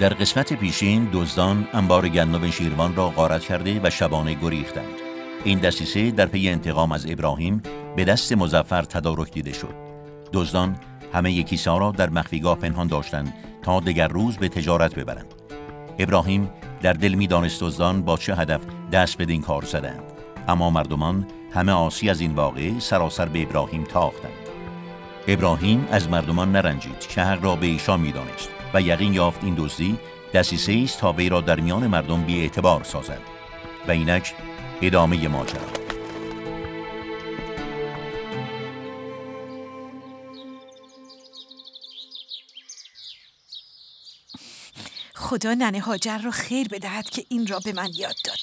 در قسمت پیشین دزدان انبار گندم شیروان را غارت کرده و شبانه گریختند. این دسیسه در پی انتقام از ابراهیم به دست مظفر تدارک دیده شد. دزدان همه یکیسا را در مخفیگاه پنهان داشتند تا دگر روز به تجارت ببرند. ابراهیم در دل می‌دانست دزدان با چه هدف دست بدین کار زدند، اما مردمان همه عاصی از این واقعه سراسر به ابراهیم تاختند. ابراهیم از مردمان نرنجید که حق را به ایشان می‌دانست و یقین یافت این دزدی دسیسه ای است تا وی را در میان مردم بی‌اعتبار سازد. و اینک ادامه ماجرا. خدا ننه هاجر را خیر بدهد که این را به من یاد داد.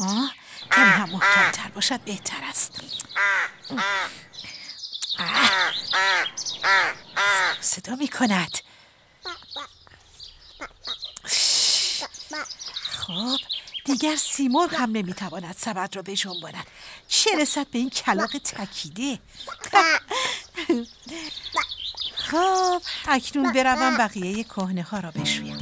اما کم هم محکم‌تر باشد بهتر است. صدا می کند. خب دیگر سیمرغ هم نمیتواند سبد را بجنباند، چه رسد به این کلاغ تکیده. خب اکنون بروم بقیه کهنه ها را بشویم.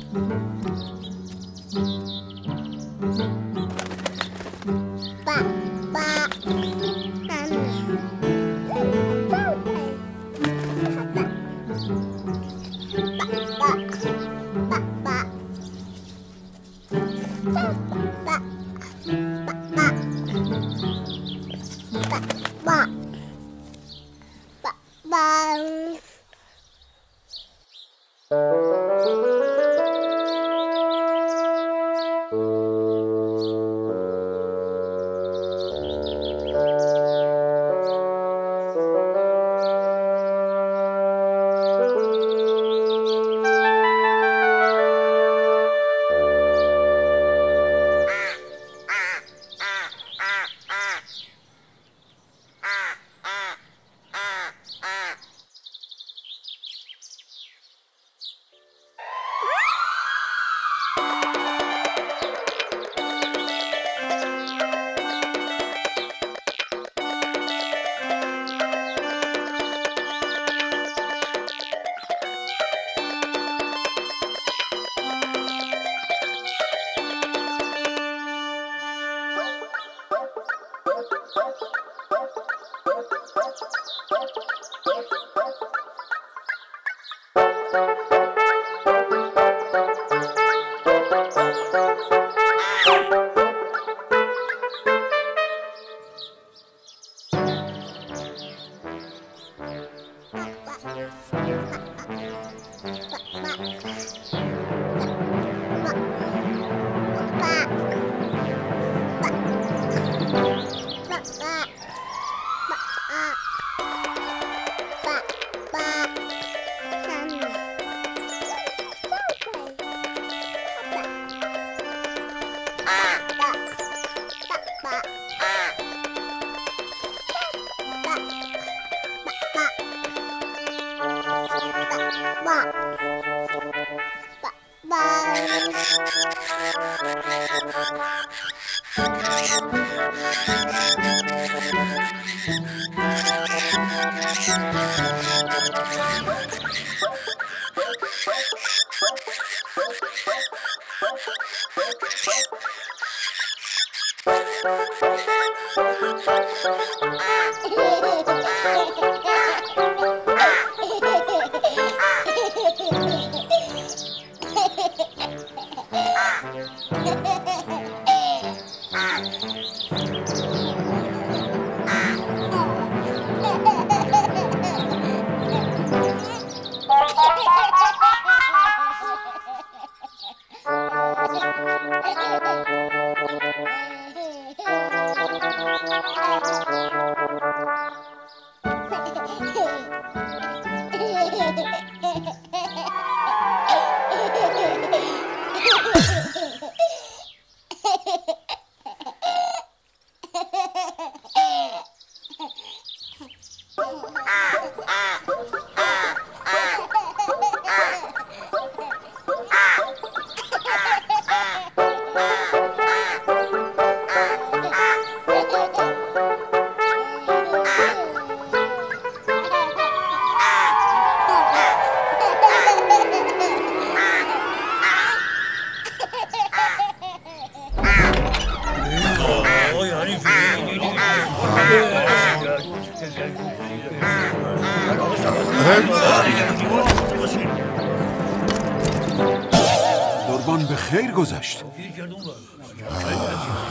زمان به خیر گذشت.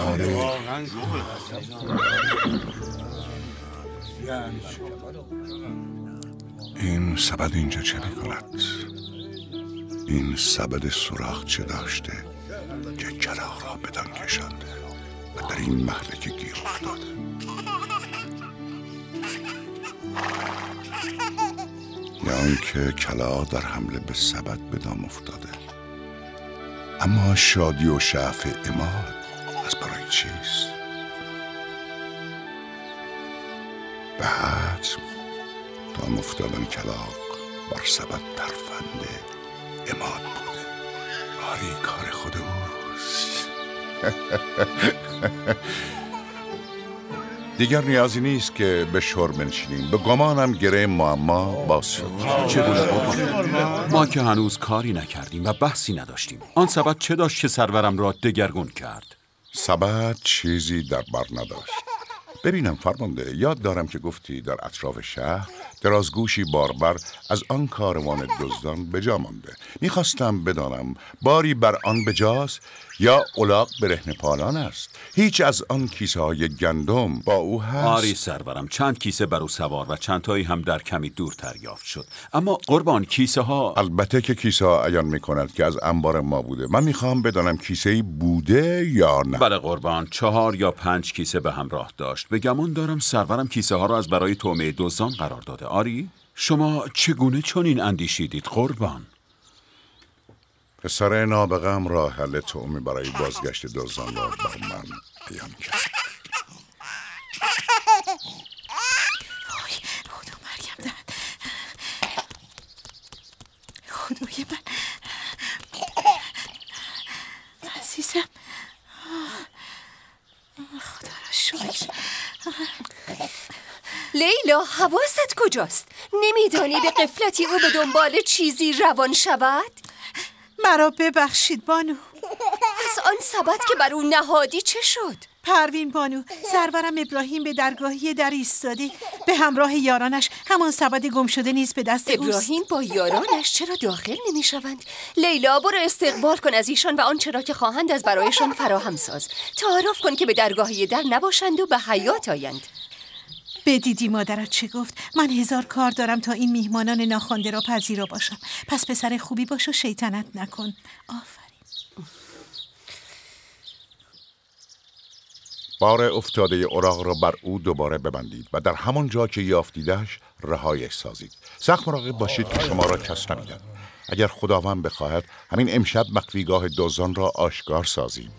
آره. این سبد اینجا چه می‌کند؟ این سبد سوراخ چه داشته که کلاغ را بدان کشانده و در این مهلک گیر افتاده؟ یا اینکه کلاغ در حمله به سبد به دام افتاده. اما شادی و شعف عماد از برای چیست؟ به حتم دام افتادن کلاغ بر سبد ترفنده عماد بوده. آری، کار خود اوست. دیگر نیازی نیست که به شور بنشینیم. به گمانم گره معما باز شد. ما که هنوز کاری نکردیم و بحثی نداشتیم. آن سبد چه داشت که سرورم را دگرگون کرد؟ سبد چیزی در بر نداشت. ببینم فرمانده، یاد دارم که گفتی در اطراف شهر درازگوشی باربر از آن کاروان دزدان به جا مانده. میخواستم بدانم باری بر آن بجاست یا الاغ برهنه پالان است؟ هیچ از آن کیسه های گندم با او هست؟ آری سرورم، چند کیسه بر او سوار و چند تایی هم در کمی دور دریافت شد. اما قربان کیسه ها، البته که کیسه ها عیان میکند که از انبار ما بوده. من میخوام بدانم کیسه ای بوده یا نه. بله قربان، 4 یا 5 کیسه به همراه داشت. به گمان دارم سرورم کیسه ها را از برای طعمه دزدان قرار داده. آری، شما چگونه چنین اندیشیدید قربان؟ پسر نابغه هم راه حل طعمه برای بازگشت دزدان را بر من بیان کرد. وای خدا مرگم دهد. خدای من عزیزم، خدا را شکر. لیلا، حواست کجاست؟ نمیدانی به غفلتی او به دنبال چیزی روان شود؟ مرا ببخشید بانو. از آن سبد که بر او نهادی چه شد؟ پروین بانو، سرورم ابراهیم به درگاهی در ایستاده به همراه یارانش. همان سبد گم شده نیز به دست اوست. ابراهیم با یارانش چرا داخل نمی شوند؟ لیلا، برو استقبال کن از ایشان و آنچه را که خواهند از برایشان فراهم ساز. تعارف کن که به درگاهی در نباشند و به حیات آیند. بدیدی مادرت چه گفت؟ من 1000 کار دارم تا این میهمانان ناخوانده را پذیرا باشم. پس پسر خوبی باش و شیطنت نکن. آفرین. بار افتاده اوراق را بر او دوباره ببندید و در همان جا که یافتیدش رهایش سازید. سخت مراقب باشید که شما را کس نمیدن. اگر خداوند بخواهد همین امشب مخفیگاه دزدان را آشکار سازیم.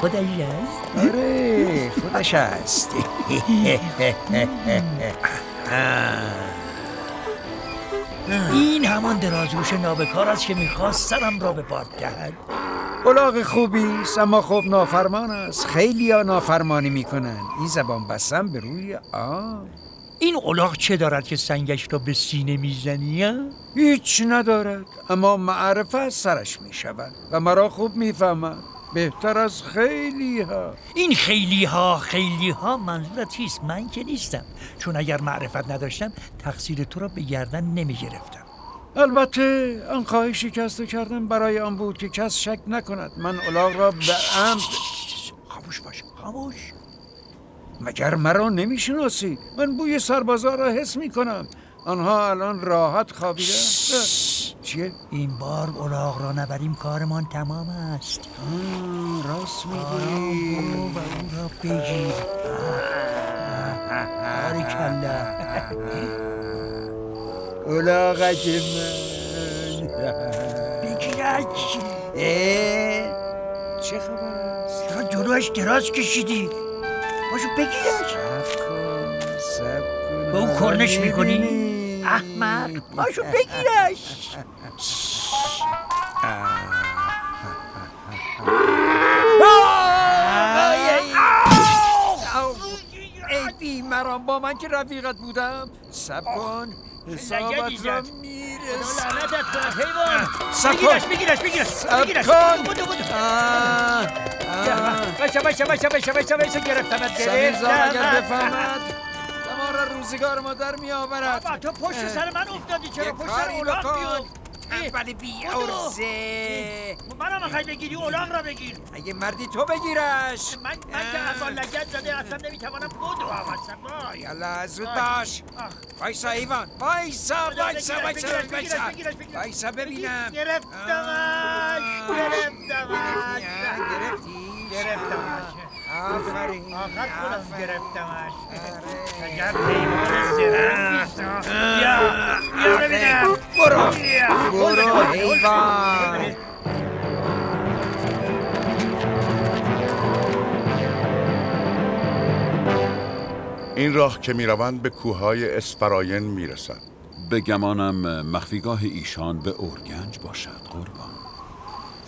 خودش هست؟ آره، خودش هست. این همان درازگوش نابکار است که میخواست سرم را به باد دهد. الاغ خوبی است اما خوب نافرمان است. خیلی ها نافرمانی میکنن. این زبان بستن به روی آب. این الاغ چه دارد که سنگش را به سینه میزنی؟ هیچ ندارد اما معرفت سرش میشود و مرا خوب میفهمد، بهتر از خیلی ها. این خیلی ها منظور چیست؟ من که نیستم، چون اگر معرفت نداشتم تقصیر تو را به گردن نمی گرفتم. البته آن خواهشی که از کردم برای آن بود که کس شک نکند من الاغ را به عمد. خاموش باش، خاموش. مگر مرا نمیشناسی؟ من بوی سربازا را حس می کنم. آنها الان راحت خوابیده. چیه؟ این بار الاغ را نبریم کارمان تمام است. راست میگی. برو و او را بگیر. باریکالله. الاغک من. بگیرش. چه خبر است؟ چرا جلوش دراز کشیدی؟ باشو بگیرش. با او کرنش میکنی؟ احمق، پاشو بگیرش. ای بی مرا، با من که رفیقت بودم. سب کن، حسابت را میرسم. لعنتت کنم حیوان. بگیرش سب کن. باشه گرفتمت. سمیرزا اگر بفهمد روزگار ما در می آورد. بابا تو پشت سر من افتادی، چرا پشت سر اولاغ بیاد؟ اولی بی ارزه من را میخوای بگیری؟ اولاغ را بگیر. اگه مردی تو بگیرش. من که اما لگت زده اصلا نمیتوانم بود رو آورسم. یالا از زود باش. بایسا ایوان، بایسا ببینم. گرفتمش. آفرین، آخر کنم گرفتمش. اگر پیمان زرنگ بیشتا. بیا ببینم. برو حیوان. این راه که میروند به کوههای اسفراین میرسند. به گمانم مخفیگاه ایشان به اورگنج باشد قربان.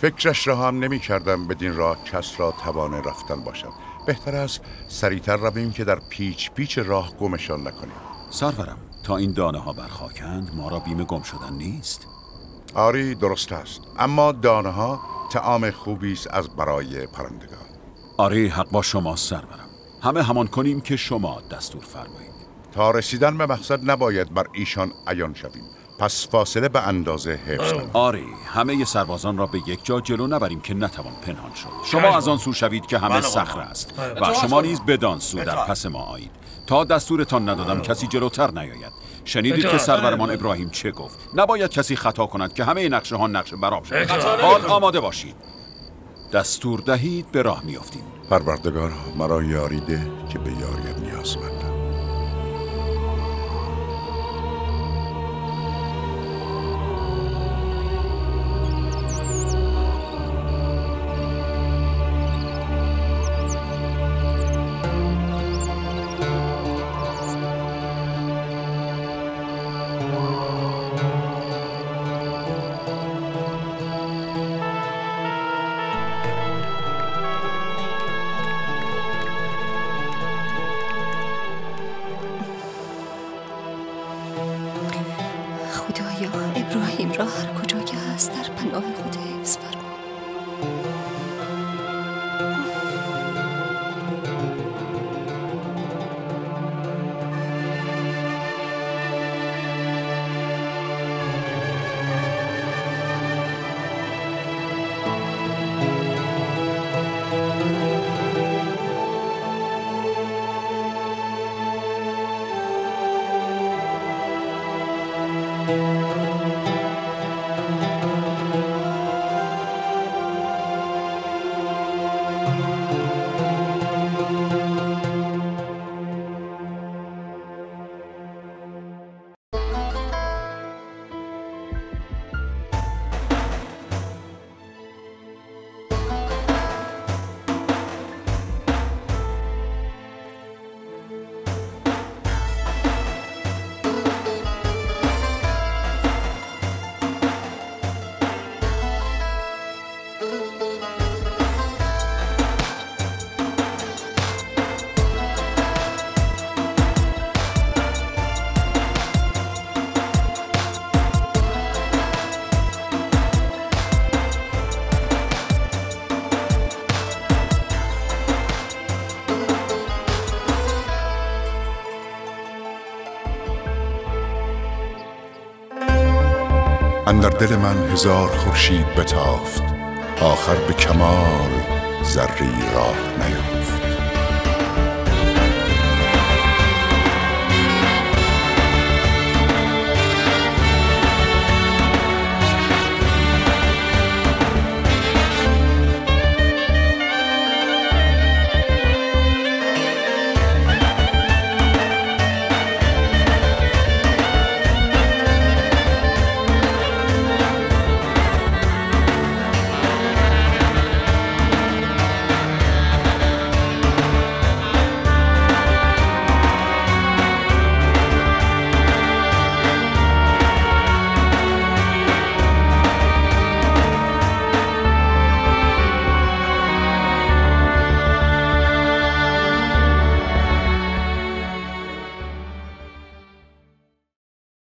فکرش را هم نمی کردم بدین راه کس را توانه رفتن باشم. بهتر است سریعتر رویم که در پیچ راه گمشان نکنیم. سرورم، تا این دانه ها برخاکند ما را بیم گم شدن نیست؟ آری درست است، اما دانه ها طعام خوبی است از برای پرندگان. آری حق با شما سرورم، همه همان کنیم که شما دستور فرمایید. تا رسیدن به مقصد نباید بر ایشان عیان شویم، پس فاصله به اندازه حفظ. آری همه سربازان را به یک جا جلو نبریم که نتوان پنهان شد. شما از آن سو شوید که همه صخره است و شما نیز بدان سو در پس ما آیید تا دستورتان ندادم کسی جلوتر نیاید. شنیدید که سرورمان ابراهیم چه گفت؟ نباید کسی خطا کند که همه نقشه ها نقشه براب شد. حال آماده باشید، دستور دهید به راه میافتیم. پروردگار مرا یاری ده که به یاریت نیازمندم. اندر دل من هزار خورشید بتافت، آخر به کمال ذره ای راه نیافت.